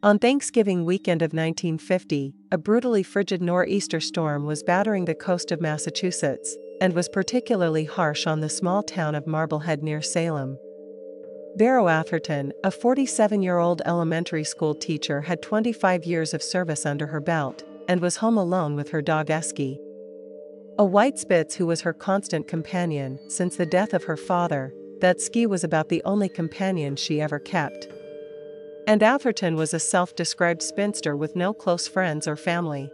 On Thanksgiving weekend of 1950, a brutally frigid nor'easter storm was battering the coast of Massachusetts, and was particularly harsh on the small town of Marblehead near Salem. Barrow Atherton, a 47-year-old elementary school teacher, had 25 years of service under her belt, and was home alone with her dog Eski. A white spitz who was her constant companion since the death of her father, that Ski was about the only companion she ever kept. And Atherton was a self-described spinster with no close friends or family.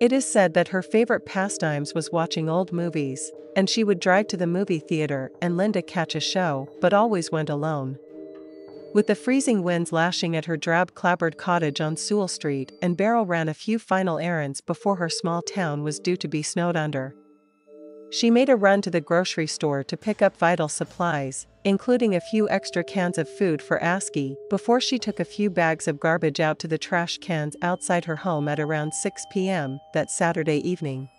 It is said that her favorite pastimes was watching old movies, and she would drive to the movie theater and lend a catch a show, but always went alone. With the freezing winds lashing at her drab-clapboard cottage on Sewell Street, and Barrow ran a few final errands before her small town was due to be snowed under. She made a run to the grocery store to pick up vital supplies, including a few extra cans of food for Eski, before she took a few bags of garbage out to the trash cans outside her home at around 6 p.m. that Saturday evening.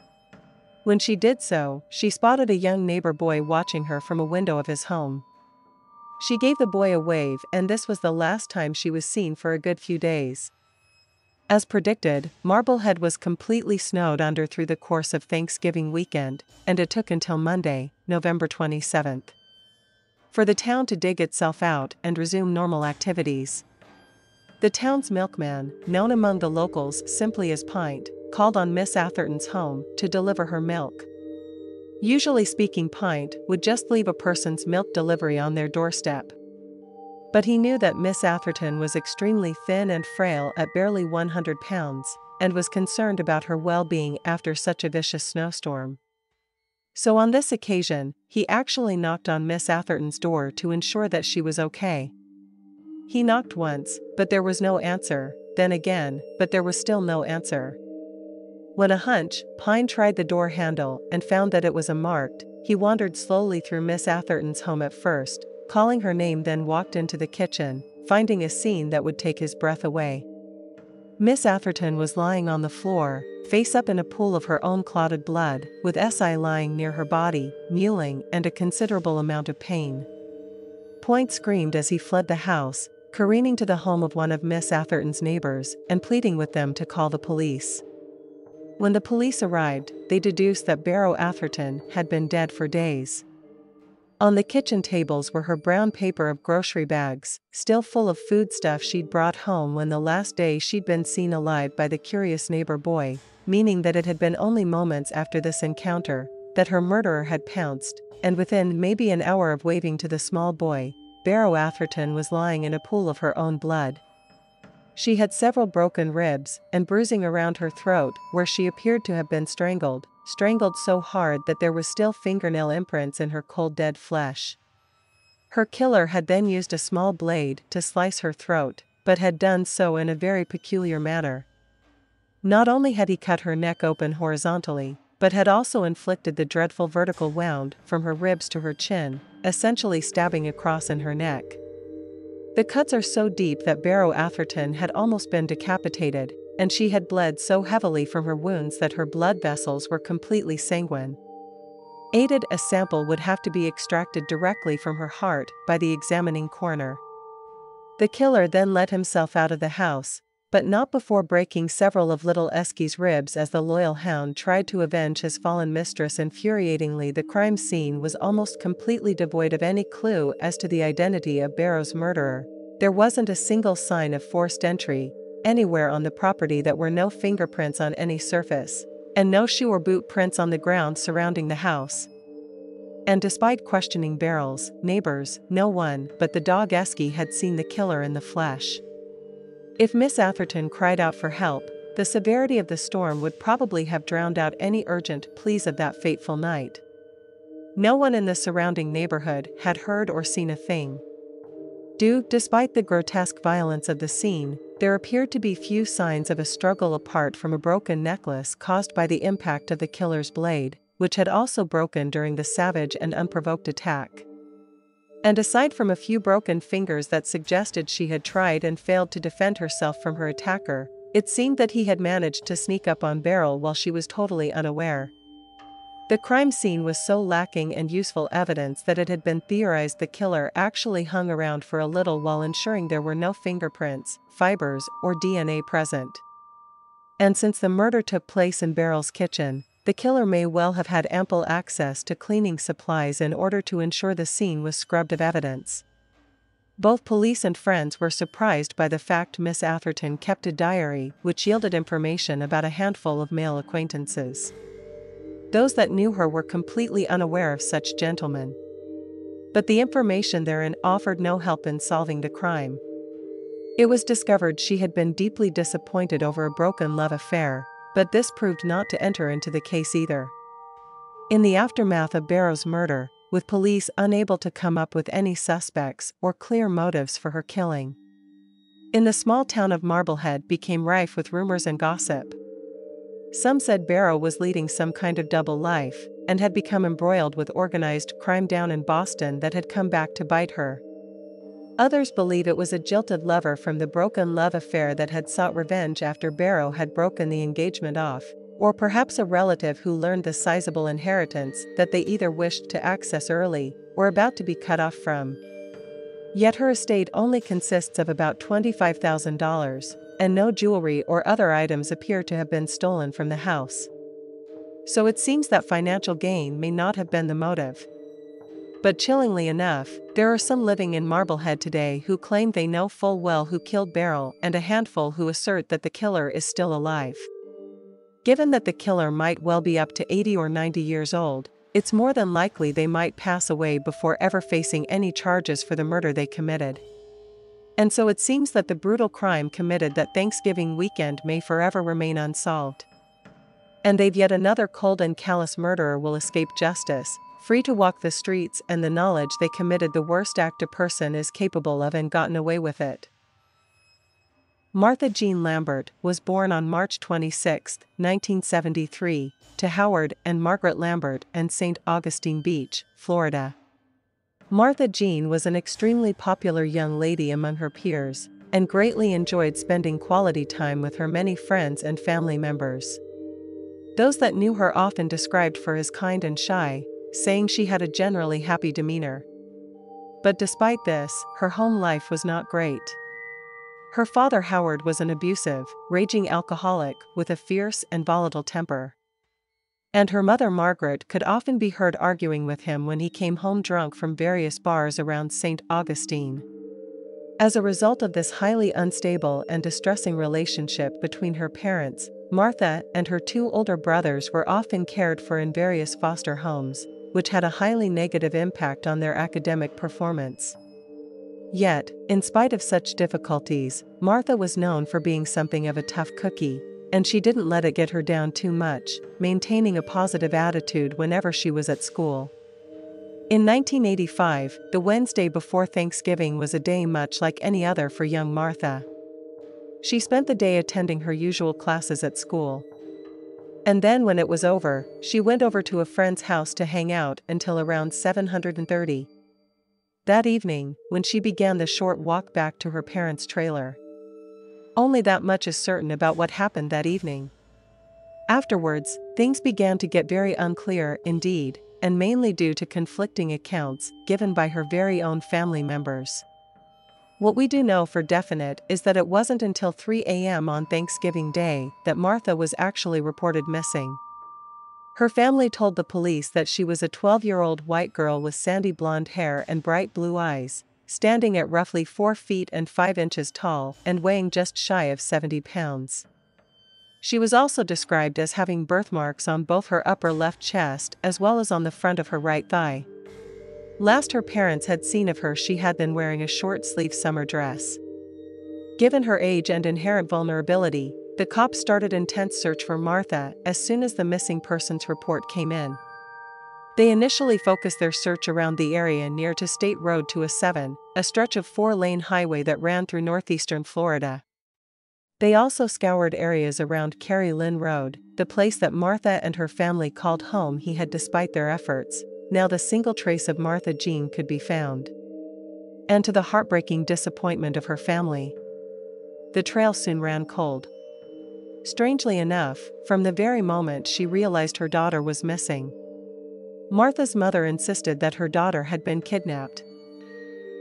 When she did so, she spotted a young neighbor boy watching her from a window of his home. She gave the boy a wave, and this was the last time she was seen for a good few days. As predicted, Marblehead was completely snowed under through the course of Thanksgiving weekend, and it took until Monday, November 27th. For the town to dig itself out and resume normal activities. The town's milkman, known among the locals simply as Pint, called on Miss Atherton's home to deliver her milk. Usually speaking, Pint would just leave a person's milk delivery on their doorstep. But he knew that Miss Atherton was extremely thin and frail at barely 100 pounds, and was concerned about her well-being after such a vicious snowstorm. So on this occasion, he actually knocked on Miss Atherton's door to ensure that she was okay. He knocked once, but there was no answer, then again, but there was still no answer. When a hunch, Pine tried the door handle and found that it was unmarked. He wandered slowly through Miss Atherton's home at first, calling her name, then walked into the kitchen, finding a scene that would take his breath away. Miss Atherton was lying on the floor, face up in a pool of her own clotted blood, with Si lying near her body, mewling, and a considerable amount of pain. Point screamed as he fled the house, careening to the home of one of Miss Atherton's neighbors and pleading with them to call the police. When the police arrived, they deduced that Barrow Atherton had been dead for days. On the kitchen tables were her brown paper of grocery bags, still full of foodstuff she'd brought home when the last day she'd been seen alive by the curious neighbor boy, meaning that it had been only moments after this encounter that her murderer had pounced, and within maybe an hour of waving to the small boy, Barrow Atherton was lying in a pool of her own blood. She had several broken ribs and bruising around her throat where she appeared to have been strangled so hard that there was still fingernail imprints in her cold dead flesh. Her killer had then used a small blade to slice her throat, but had done so in a very peculiar manner. Not only had he cut her neck open horizontally, but had also inflicted the dreadful vertical wound from her ribs to her chin, essentially stabbing across in her neck. The cuts are so deep that Barrow Atherton had almost been decapitated, and she had bled so heavily from her wounds that her blood vessels were completely sanguine. Aided, a sample would have to be extracted directly from her heart by the examining coroner. The killer then let himself out of the house, but not before breaking several of little Eski's ribs as the loyal hound tried to avenge his fallen mistress. Infuriatingly, the crime scene was almost completely devoid of any clue as to the identity of Barrow's murderer. There wasn't a single sign of forced entry anywhere on the property. There were no fingerprints on any surface, and no shoe or boot prints on the ground surrounding the house. And despite questioning Barrow's neighbors, no one but the dog Eski had seen the killer in the flesh. If Miss Atherton cried out for help, the severity of the storm would probably have drowned out any urgent pleas of that fateful night. No one in the surrounding neighborhood had heard or seen a thing. Despite the grotesque violence of the scene, there appeared to be few signs of a struggle apart from a broken necklace caused by the impact of the killer's blade, which had also broken during the savage and unprovoked attack. And aside from a few broken fingers that suggested she had tried and failed to defend herself from her attacker, it seemed that he had managed to sneak up on Barrow while she was totally unaware. The crime scene was so lacking in useful evidence that it had been theorized the killer actually hung around for a little while, ensuring there were no fingerprints, fibers, or DNA present. And since the murder took place in Barrow's kitchen, the killer may well have had ample access to cleaning supplies in order to ensure the scene was scrubbed of evidence. Both police and friends were surprised by the fact Miss Atherton kept a diary which yielded information about a handful of male acquaintances. Those that knew her were completely unaware of such gentlemen. But the information therein offered no help in solving the crime. It was discovered she had been deeply disappointed over a broken love affair, but this proved not to enter into the case either. In the aftermath of Barrow's murder, with police unable to come up with any suspects or clear motives for her killing, in the small town of Marblehead became rife with rumors and gossip. Some said Barrow was leading some kind of double life, and had become embroiled with organized crime down in Boston that had come back to bite her. Others believe it was a jilted lover from the broken love affair that had sought revenge after Barrow had broken the engagement off, or perhaps a relative who learned the sizable inheritance that they either wished to access early, or about to be cut off from. Yet her estate only consists of about $25,000, and no jewelry or other items appear to have been stolen from the house. So it seems that financial gain may not have been the motive. But chillingly enough, there are some living in Marblehead today who claim they know full well who killed Barrow, and a handful who assert that the killer is still alive. Given that the killer might well be up to 80 or 90 years old, it's more than likely they might pass away before ever facing any charges for the murder they committed. And so it seems that the brutal crime committed that Thanksgiving weekend may forever remain unsolved. And they've yet another cold and callous murderer will escape justice, free to walk the streets and the knowledge they committed the worst act a person is capable of and gotten away with it. Martha Jean Lambert was born on March 26, 1973, to Howard and Margaret Lambert in St. Augustine Beach, Florida. Martha Jean was an extremely popular young lady among her peers, and greatly enjoyed spending quality time with her many friends and family members. Those that knew her often described her as kind and shy, saying she had a generally happy demeanor. But despite this, her home life was not great. Her father Howard was an abusive, raging alcoholic with a fierce and volatile temper. And her mother Margaret could often be heard arguing with him when he came home drunk from various bars around St. Augustine. As a result of this highly unstable and distressing relationship between her parents, Martha and her two older brothers were often cared for in various foster homes, which had a highly negative impact on their academic performance. Yet, in spite of such difficulties, Martha was known for being something of a tough cookie, and she didn't let it get her down too much, maintaining a positive attitude whenever she was at school. In 1985, the Wednesday before Thanksgiving was a day much like any other for young Martha. She spent the day attending her usual classes at school. And then when it was over, she went over to a friend's house to hang out until around 7:30. That evening, when she began the short walk back to her parents' trailer. Only that much is certain about what happened that evening. Afterwards, things began to get very unclear indeed, and mainly due to conflicting accounts given by her very own family members. What we do know for definite is that it wasn't until 3 a.m. on Thanksgiving Day that Martha was actually reported missing. Her family told the police that she was a 12-year-old white girl with sandy blonde hair and bright blue eyes, standing at roughly 4 feet and 5 inches tall and weighing just shy of 70 pounds. She was also described as having birthmarks on both her upper left chest as well as on the front of her right thigh. Last her parents had seen of her, she had been wearing a short-sleeved summer dress. Given her age and inherent vulnerability, the cops started intense search for Martha as soon as the missing persons report came in. They initially focused their search around the area near to State Road to a 7, a stretch of 4-lane highway that ran through northeastern Florida. They also scoured areas around Carrie Lynn Road, the place that Martha and her family called home he had despite their efforts. Now the single trace of Martha Jean could be found. And to the heartbreaking disappointment of her family, the trail soon ran cold. Strangely enough, from the very moment she realized her daughter was missing, Martha's mother insisted that her daughter had been kidnapped.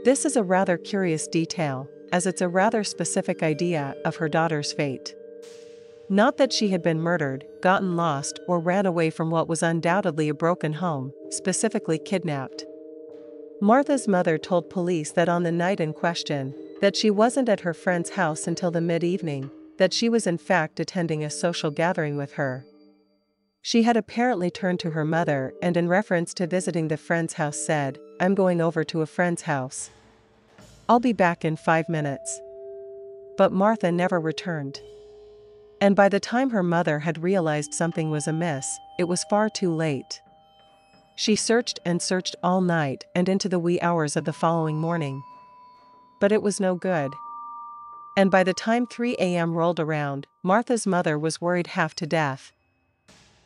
This is a rather curious detail, as it's a rather specific idea of her daughter's fate. Not that she had been murdered, gotten lost, or ran away from what was undoubtedly a broken home, specifically kidnapped. Martha's mother told police that on the night in question, that she wasn't at her friend's house until the mid-evening, that she was in fact attending a social gathering with her. She had apparently turned to her mother and in reference to visiting the friend's house said, "I'm going over to a friend's house. I'll be back in 5 minutes." But Martha never returned. And by the time her mother had realized something was amiss, it was far too late. She searched and searched all night and into the wee hours of the following morning. But it was no good. And by the time 3 a.m. rolled around, Martha's mother was worried half to death.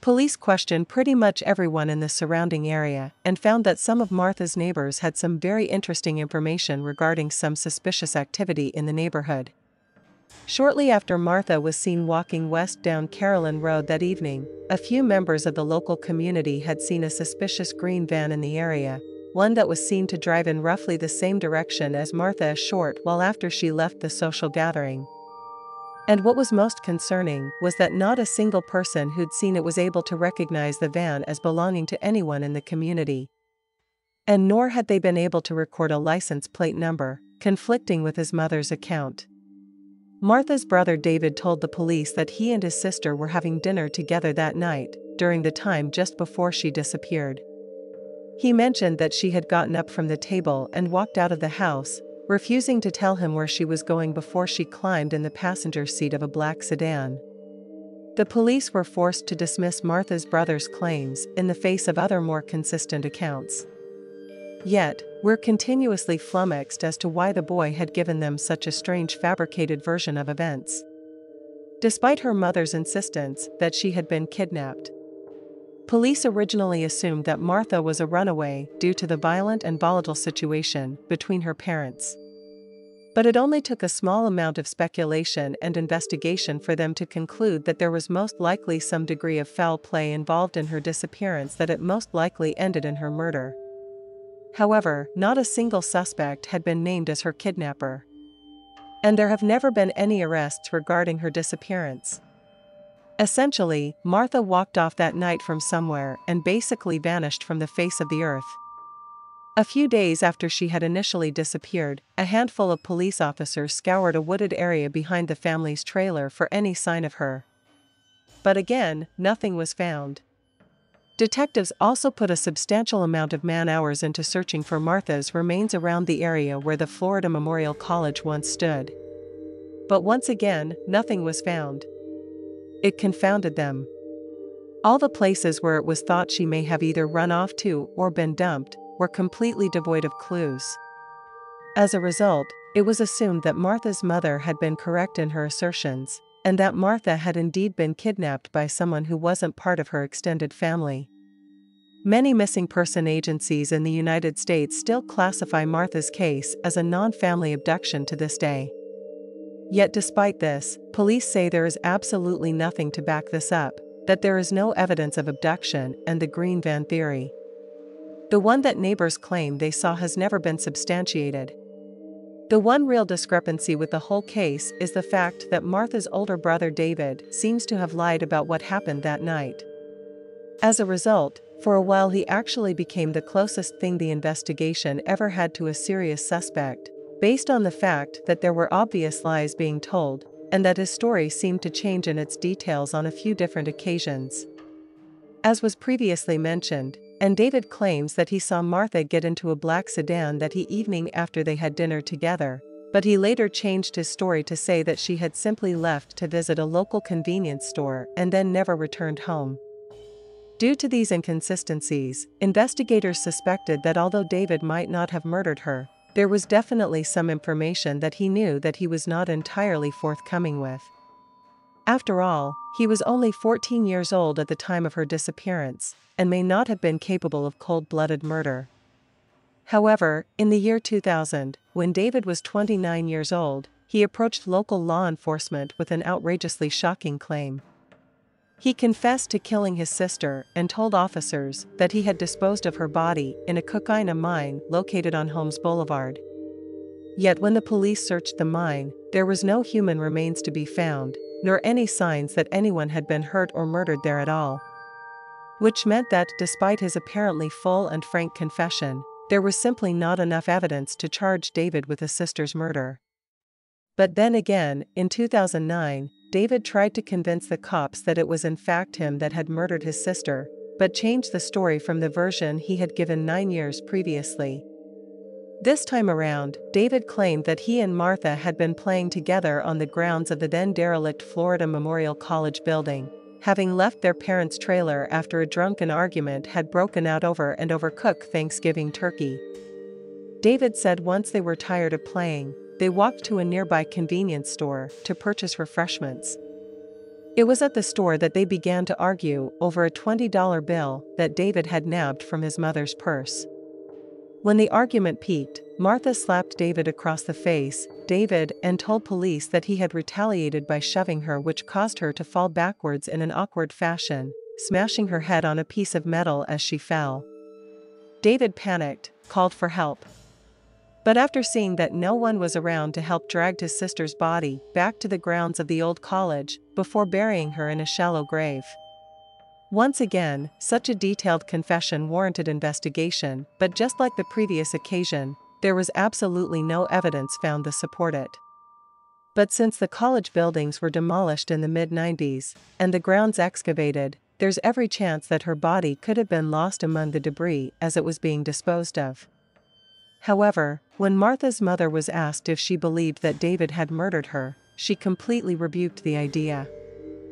Police questioned pretty much everyone in the surrounding area and found that some of Martha's neighbors had some very interesting information regarding some suspicious activity in the neighborhood. Shortly after Martha was seen walking west down Carrie Lynn Road that evening, a few members of the local community had seen a suspicious green van in the area, one that was seen to drive in roughly the same direction as Martha a short while after she left the social gathering. And what was most concerning was that not a single person who'd seen it was able to recognize the van as belonging to anyone in the community. And nor had they been able to record a license plate number, conflicting with his mother's account. Martha's brother David told the police that he and his sister were having dinner together that night, during the time just before she disappeared. He mentioned that she had gotten up from the table and walked out of the house, refusing to tell him where she was going before she climbed in the passenger seat of a black sedan. The police were forced to dismiss Martha's brother's claims in the face of other more consistent accounts. Yet, we're continuously flummoxed as to why the boy had given them such a strange fabricated version of events. Despite her mother's insistence that she had been kidnapped, police originally assumed that Martha was a runaway due to the violent and volatile situation between her parents. But it only took a small amount of speculation and investigation for them to conclude that there was most likely some degree of foul play involved in her disappearance that it most likely ended in her murder. However, not a single suspect had been named as her kidnapper. And there have never been any arrests regarding her disappearance. Essentially, Martha walked off that night from somewhere and basically vanished from the face of the earth. A few days after she had initially disappeared, a handful of police officers scoured a wooded area behind the family's trailer for any sign of her. But again, nothing was found. Detectives also put a substantial amount of man-hours into searching for Martha's remains around the area where the Florida Memorial College once stood. But once again, nothing was found. It confounded them. All the places where it was thought she may have either run off to or been dumped were completely devoid of clues. As a result, it was assumed that Martha's mother had been correct in her assertions, and that Martha had indeed been kidnapped by someone who wasn't part of her extended family. Many missing person agencies in the United States still classify Martha's case as a non-family abduction to this day. Yet despite this, police say there is absolutely nothing to back this up, that there is no evidence of abduction and the green van theory. The one that neighbors claim they saw has never been substantiated. The one real discrepancy with the whole case is the fact that Martha's older brother David seems to have lied about what happened that night. As a result, for a while he actually became the closest thing the investigation ever had to a serious suspect, based on the fact that there were obvious lies being told, and that his story seemed to change in its details on a few different occasions. As was previously mentioned, and David claims that he saw Martha get into a black sedan that evening after they had dinner together, but he later changed his story to say that she had simply left to visit a local convenience store and then never returned home. Due to these inconsistencies, investigators suspected that although David might not have murdered her, there was definitely some information that he knew that he was not entirely forthcoming with. After all, he was only 14 years old at the time of her disappearance, and may not have been capable of cold-blooded murder. However, in the year 2000, when David was 29 years old, he approached local law enforcement with an outrageously shocking claim. He confessed to killing his sister and told officers that he had disposed of her body in a cocaine mine located on Holmes Boulevard. Yet when the police searched the mine, there was no human remains to be found, nor any signs that anyone had been hurt or murdered there at all. Which meant that, despite his apparently full and frank confession, there was simply not enough evidence to charge David with his sister's murder. But then again, in 2009, David tried to convince the cops that it was in fact him that had murdered his sister, but changed the story from the version he had given 9 years previously. This time around, David claimed that he and Martha had been playing together on the grounds of the then-derelict Florida Memorial College building, having left their parents' trailer after a drunken argument had broken out over and overcooked Thanksgiving turkey. David said once they were tired of playing, they walked to a nearby convenience store to purchase refreshments. It was at the store that they began to argue over a $20 bill that David had nabbed from his mother's purse. When the argument peaked, Martha slapped David across the face, and told police that he had retaliated by shoving her, which caused her to fall backwards in an awkward fashion, smashing her head on a piece of metal as she fell. David panicked, called for help. But after seeing that no one was around to help, dragged his sister's body back to the grounds of the old college before burying her in a shallow grave. Once again, such a detailed confession warranted investigation, but just like the previous occasion, there was absolutely no evidence found to support it. But since the college buildings were demolished in the mid-90s and the grounds excavated, there's every chance that her body could have been lost among the debris as it was being disposed of. However, when Martha's mother was asked if she believed that David had murdered her, she completely rebuked the idea.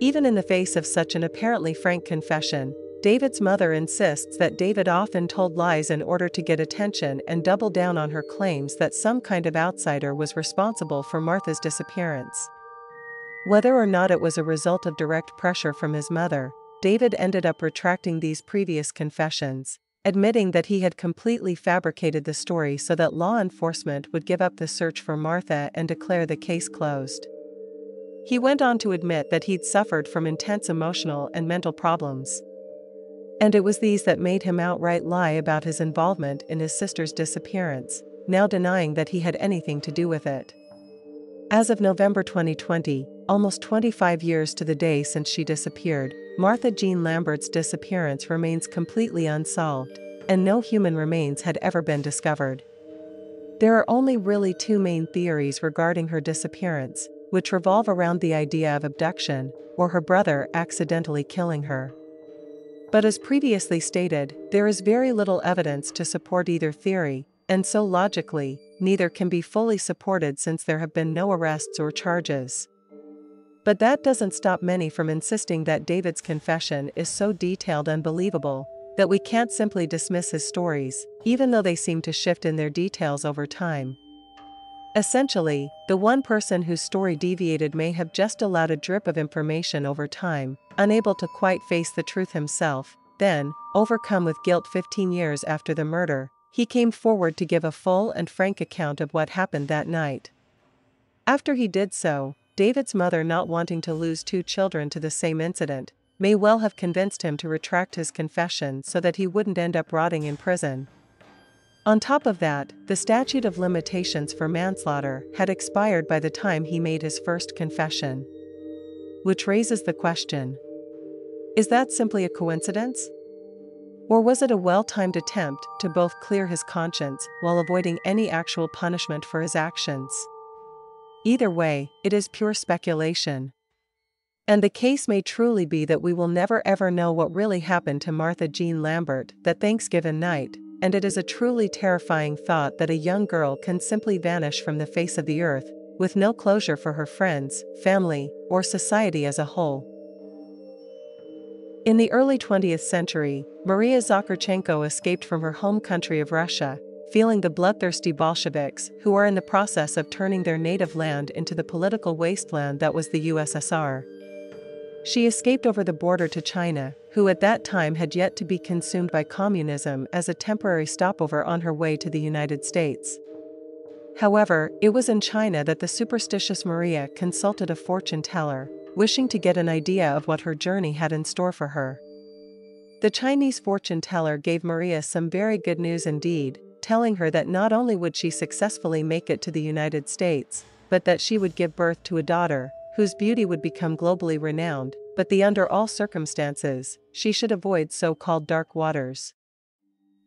Even in the face of such an apparently frank confession, David's mother insists that David often told lies in order to get attention and doubled down on her claims that some kind of outsider was responsible for Martha's disappearance. Whether or not it was a result of direct pressure from his mother, David ended up retracting these previous confessions, admitting that he had completely fabricated the story so that law enforcement would give up the search for Martha and declare the case closed. He went on to admit that he'd suffered from intense emotional and mental problems, and it was these that made him outright lie about his involvement in his sister's disappearance, now denying that he had anything to do with it. As of November 2020, almost 25 years to the day since she disappeared, Martha Jean Lambert's disappearance remains completely unsolved, and no human remains had ever been discovered. There are only really two main theories regarding her disappearance, which revolve around the idea of abduction or her brother accidentally killing her. But as previously stated, there is very little evidence to support either theory, and so logically, neither can be fully supported since there have been no arrests or charges. But that doesn't stop many from insisting that David's confession is so detailed and believable that we can't simply dismiss his stories, even though they seem to shift in their details over time. Essentially, the one person whose story deviated may have just allowed a drip of information over time, unable to quite face the truth himself. Then, overcome with guilt 15 years after the murder, he came forward to give a full and frank account of what happened that night. After he did so, David's mother, not wanting to lose two children to the same incident, may well have convinced him to retract his confession so that he wouldn't end up rotting in prison. On top of that, the statute of limitations for manslaughter had expired by the time he made his first confession. Which raises the question: is that simply a coincidence? Or was it a well-timed attempt to both clear his conscience while avoiding any actual punishment for his actions? Either way, it is pure speculation. And the case may truly be that we will never ever know what really happened to Martha Jean Lambert that Thanksgiving night, and it is a truly terrifying thought that a young girl can simply vanish from the face of the earth, with no closure for her friends, family, or society as a whole. In the early 20th century, Maria Zakharchenko escaped from her home country of Russia, feeling the bloodthirsty Bolsheviks who are in the process of turning their native land into the political wasteland that was the USSR. She escaped over the border to China, who at that time had yet to be consumed by communism, as a temporary stopover on her way to the United States. However, it was in China that the superstitious Maria consulted a fortune teller, wishing to get an idea of what her journey had in store for her. The Chinese fortune teller gave Maria some very good news indeed, telling her that not only would she successfully make it to the United States, but that she would give birth to a daughter, whose beauty would become globally renowned, but that under all circumstances, she should avoid so-called dark waters.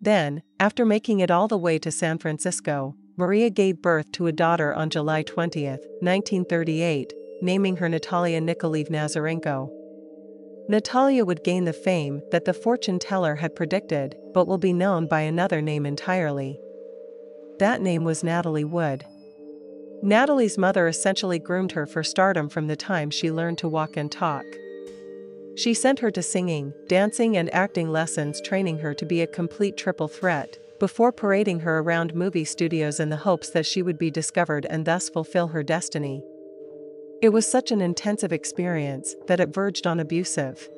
Then, after making it all the way to San Francisco, Maria gave birth to a daughter on July 20, 1938, naming her Natalia Nikolaev Nazarenko. Natalia would gain the fame that the fortune teller had predicted, but will be known by another name entirely. That name was Natalie Wood. Natalie's mother essentially groomed her for stardom from the time she learned to walk and talk. She sent her to singing, dancing and acting lessons, training her to be a complete triple threat, before parading her around movie studios in the hopes that she would be discovered and thus fulfill her destiny. It was such an intensive experience that it verged on abusive.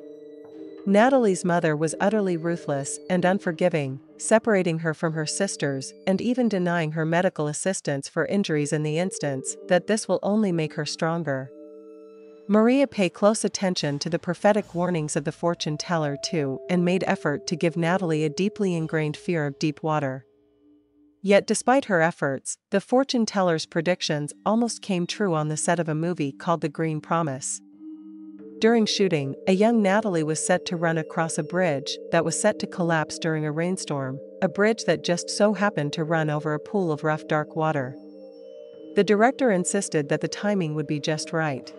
Natalie's mother was utterly ruthless and unforgiving, separating her from her sisters and even denying her medical assistance for injuries in the instance that this will only make her stronger. Maria paid close attention to the prophetic warnings of the fortune teller too and made effort to give Natalie a deeply ingrained fear of deep water. Yet despite her efforts, the fortune teller's predictions almost came true on the set of a movie called The Green Promise. During shooting, a young Natalie was set to run across a bridge that was set to collapse during a rainstorm, a bridge that just so happened to run over a pool of rough dark water. The director insisted that the timing would be just right.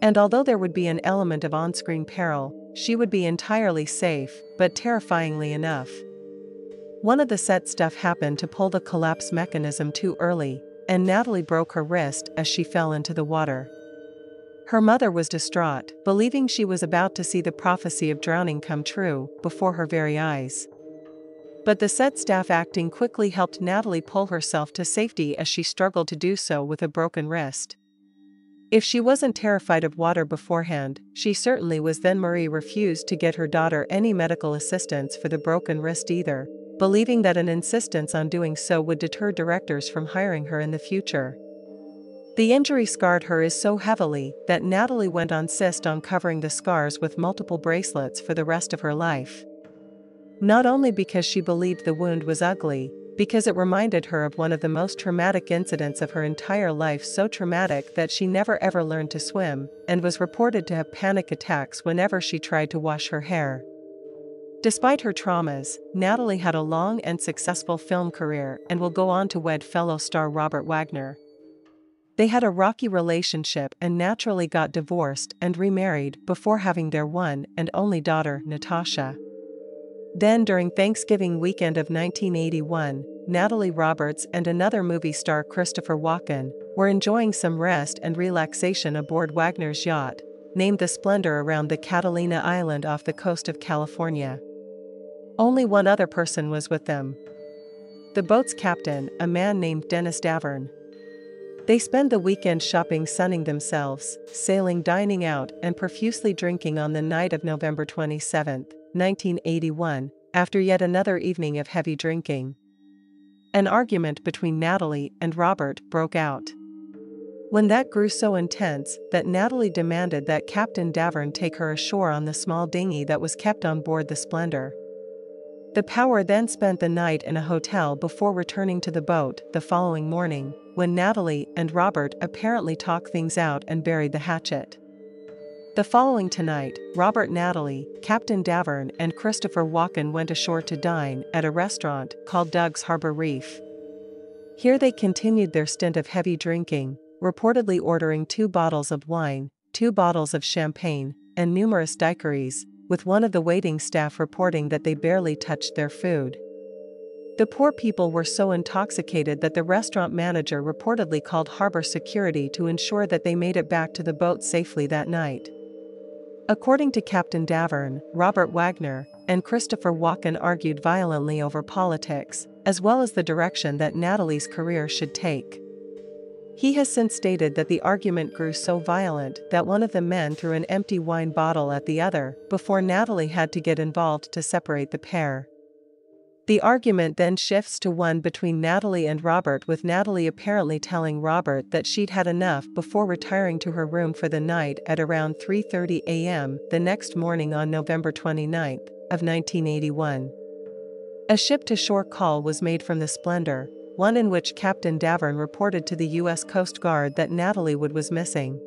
And although there would be an element of on-screen peril, she would be entirely safe, but terrifyingly enough. One of the set staff happened to pull the collapse mechanism too early, and Natalie broke her wrist as she fell into the water. Her mother was distraught, believing she was about to see the prophecy of drowning come true before her very eyes. But the set staff acting quickly helped Natalie pull herself to safety as she struggled to do so with a broken wrist. If she wasn't terrified of water beforehand, she certainly was then. Marie refused to get her daughter any medical assistance for the broken wrist either, believing that an insistence on doing so would deter directors from hiring her in the future. The injury scarred her is so heavily that Natalie went on insist on covering the scars with multiple bracelets for the rest of her life. Not only because she believed the wound was ugly, because it reminded her of one of the most traumatic incidents of her entire life, so traumatic that she never ever learned to swim, and was reported to have panic attacks whenever she tried to wash her hair. Despite her traumas, Natalie had a long and successful film career and will go on to wed fellow star Robert Wagner. They had a rocky relationship and naturally got divorced and remarried before having their one and only daughter, Natasha. Then during Thanksgiving weekend of 1981, Natalie Roberts and another movie star, Christopher Walken, were enjoying some rest and relaxation aboard Wagner's yacht, named the Splendor, around the Catalina Island off the coast of California. Only one other person was with them: the boat's captain, a man named Dennis Davern. They spend the weekend shopping, sunning themselves, sailing, dining out, and profusely drinking on the night of November 27, 1981, after yet another evening of heavy drinking. An argument between Natalie and Robert broke out. When that grew so intense that Natalie demanded that Captain Davern take her ashore on the small dinghy that was kept on board the Splendor. The pair then spent the night in a hotel before returning to the boat the following morning, when Natalie and Robert apparently talked things out and buried the hatchet. The following tonight, Robert, Natalie, Captain Davern, and Christopher Walken went ashore to dine at a restaurant called Doug's Harbor Reef. Here they continued their stint of heavy drinking, reportedly ordering 2 bottles of wine, 2 bottles of champagne, and numerous daiquiris, with one of the waiting staff reporting that they barely touched their food. The poor people were so intoxicated that the restaurant manager reportedly called harbor security to ensure that they made it back to the boat safely that night. According to Captain Davern, Robert Wagner and Christopher Walken argued violently over politics, as well as the direction that Natalie's career should take. He has since stated that the argument grew so violent that one of the men threw an empty wine bottle at the other before Natalie had to get involved to separate the pair. The argument then shifts to one between Natalie and Robert, with Natalie apparently telling Robert that she'd had enough before retiring to her room for the night at around 3:30 a.m. the next morning on November 29th of 1981. A ship-to-shore call was made from the Splendor, one in which Captain Davern reported to the U.S. Coast Guard that Natalie Wood was missing.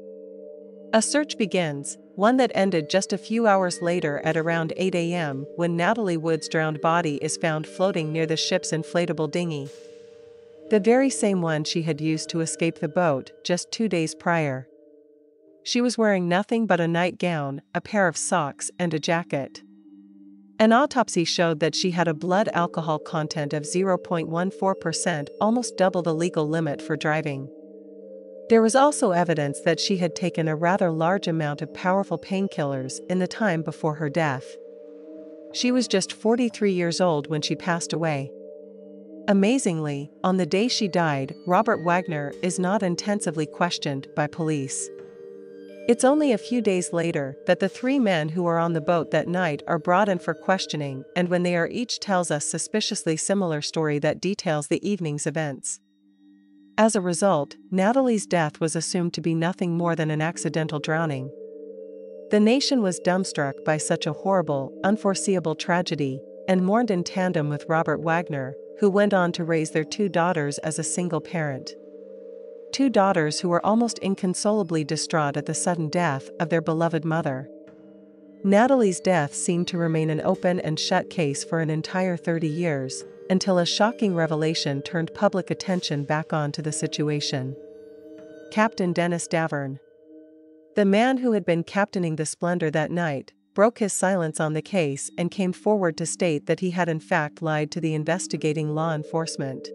A search begins, one that ended just a few hours later at around 8 a.m. when Natalie Wood's drowned body is found floating near the ship's inflatable dinghy, the very same one she had used to escape the boat just 2 days prior. She was wearing nothing but a nightgown, a pair of socks, and a jacket. An autopsy showed that she had a blood alcohol content of 0.14%, almost double the legal limit for driving. There was also evidence that she had taken a rather large amount of powerful painkillers in the time before her death. She was just 43 years old when she passed away. Amazingly, on the day she died, Robert Wagner is not intensively questioned by police. It's only a few days later that the three men who are on the boat that night are brought in for questioning, and when they are, each tells a suspiciously similar story that details the evening's events. As a result, Natalie's death was assumed to be nothing more than an accidental drowning. The nation was dumbstruck by such a horrible, unforeseeable tragedy, and mourned in tandem with Robert Wagner, who went on to raise their two daughters as a single parent. Two daughters who were almost inconsolably distraught at the sudden death of their beloved mother. Natalie's death seemed to remain an open and shut case for an entire 30 years. Until a shocking revelation turned public attention back onto the situation. Captain Dennis Davern, the man who had been captaining the Splendor that night, broke his silence on the case and came forward to state that he had in fact lied to the investigating law enforcement.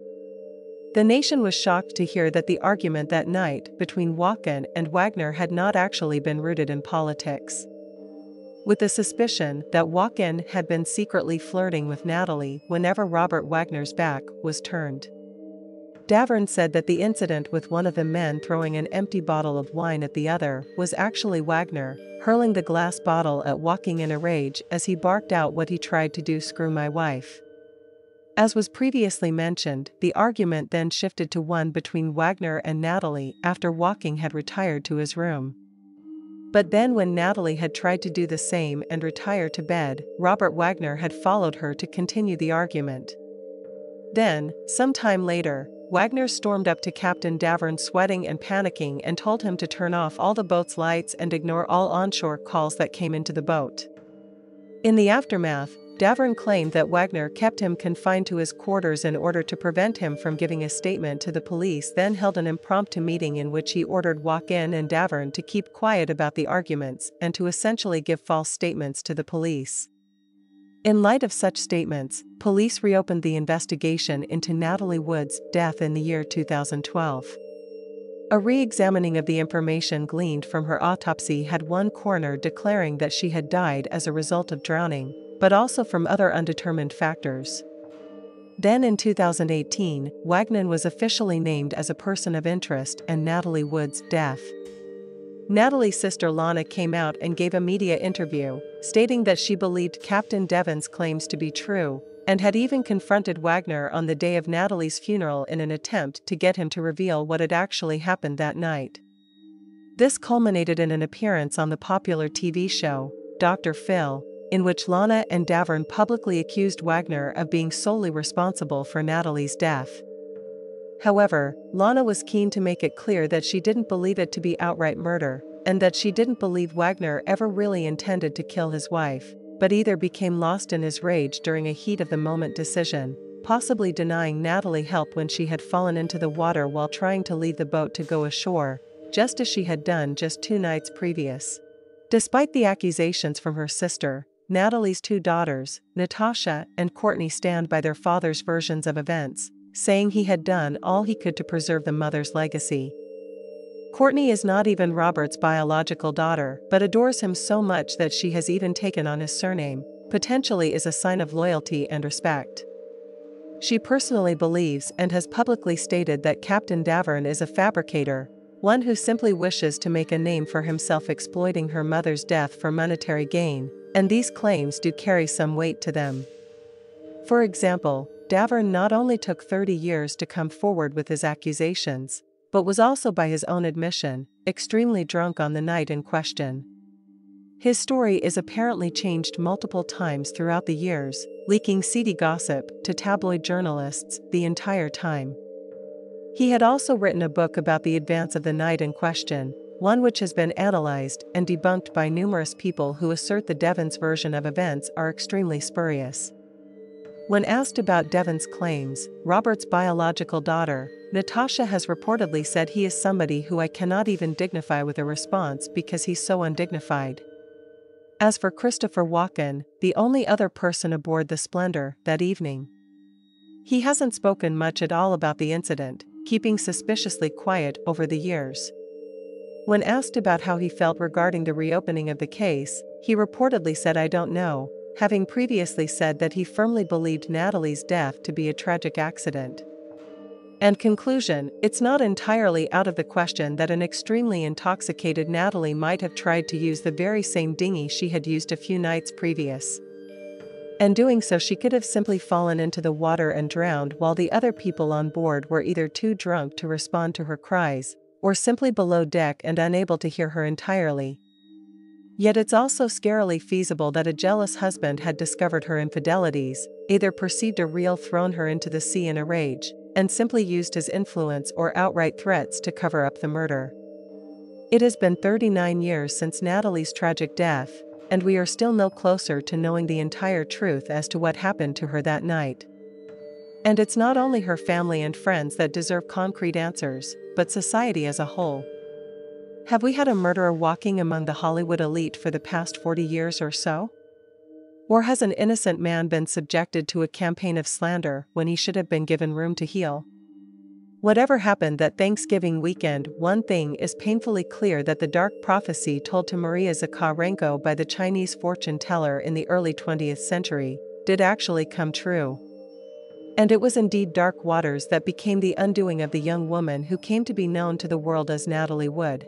The nation was shocked to hear that the argument that night between Walken and Wagner had not actually been rooted in politics. With the suspicion that Walken had been secretly flirting with Natalie whenever Robert Wagner's back was turned. Davern said that the incident with one of the men throwing an empty bottle of wine at the other was actually Wagner hurling the glass bottle at Walken in a rage as he barked out what he tried to do: "Screw my wife." As was previously mentioned, the argument then shifted to one between Wagner and Natalie after Walken had retired to his room. But then when Natalie had tried to do the same and retire to bed, Robert Wagner had followed her to continue the argument. Then, sometime later, Wagner stormed up to Captain Davern sweating and panicking and told him to turn off all the boat's lights and ignore all onshore calls that came into the boat. In the aftermath, Davern claimed that Wagner kept him confined to his quarters in order to prevent him from giving a statement to the police, then held an impromptu meeting in which he ordered Walken and Davern to keep quiet about the arguments and to essentially give false statements to the police. In light of such statements, police reopened the investigation into Natalie Wood's death in the year 2012. A re-examining of the information gleaned from her autopsy had one coroner declaring that she had died as a result of drowning, but also from other undetermined factors. Then in 2018, Wagner was officially named as a person of interest in Natalie Wood's death. Natalie's sister Lana came out and gave a media interview, stating that she believed Captain Devon's claims to be true, and had even confronted Wagner on the day of Natalie's funeral in an attempt to get him to reveal what had actually happened that night. This culminated in an appearance on the popular TV show, Dr. Phil, in which Lana and Davern publicly accused Wagner of being solely responsible for Natalie's death. However, Lana was keen to make it clear that she didn't believe it to be outright murder, and that she didn't believe Wagner ever really intended to kill his wife, but either became lost in his rage during a heat-of-the-moment decision, possibly denying Natalie help when she had fallen into the water while trying to leave the boat to go ashore, just as she had done just 2 nights previous. Despite the accusations from her sister, Natalie's two daughters, Natasha and Courtney, stand by their father's versions of events, saying he had done all he could to preserve the mother's legacy. Courtney is not even Robert's biological daughter, but adores him so much that she has even taken on his surname, potentially as a sign of loyalty and respect. She personally believes and has publicly stated that Captain Davern is a fabricator, one who simply wishes to make a name for himself exploiting her mother's death for monetary gain, and these claims do carry some weight to them. For example, Davern not only took 30 years to come forward with his accusations, but was also, by his own admission, extremely drunk on the night in question. His story is apparently changed multiple times throughout the years, leaking seedy gossip to tabloid journalists the entire time. He had also written a book about the advance of the night in question, one which has been analyzed and debunked by numerous people who assert the Devon's version of events are extremely spurious. When asked about Devon's claims, Robert's biological daughter, Natasha, has reportedly said, "He is somebody who I cannot even dignify with a response because he's so undignified." As for Christopher Walken, the only other person aboard the Splendor that evening, he hasn't spoken much at all about the incident, keeping suspiciously quiet over the years. When asked about how he felt regarding the reopening of the case, he reportedly said, "I don't know," having previously said that he firmly believed Natalie's death to be a tragic accident. And conclusion, it's not entirely out of the question that an extremely intoxicated Natalie might have tried to use the very same dinghy she had used a few nights previous. And doing so, she could have simply fallen into the water and drowned while the other people on board were either too drunk to respond to her cries, or simply below deck and unable to hear her entirely. Yet it's also scarily feasible that a jealous husband had discovered her infidelities, either perceived a reel thrown her into the sea in a rage, and simply used his influence or outright threats to cover up the murder. It has been 39 years since Natalie's tragic death, and we are still no closer to knowing the entire truth as to what happened to her that night. And it's not only her family and friends that deserve concrete answers, but society as a whole. Have we had a murderer walking among the Hollywood elite for the past 40 years or so? Or has an innocent man been subjected to a campaign of slander when he should have been given room to heal? Whatever happened that Thanksgiving weekend, one thing is painfully clear: that the dark prophecy told to Maria Zakharchenko by the Chinese fortune teller in the early 20th century did actually come true. And it was indeed dark waters that became the undoing of the young woman who came to be known to the world as Natalie Wood.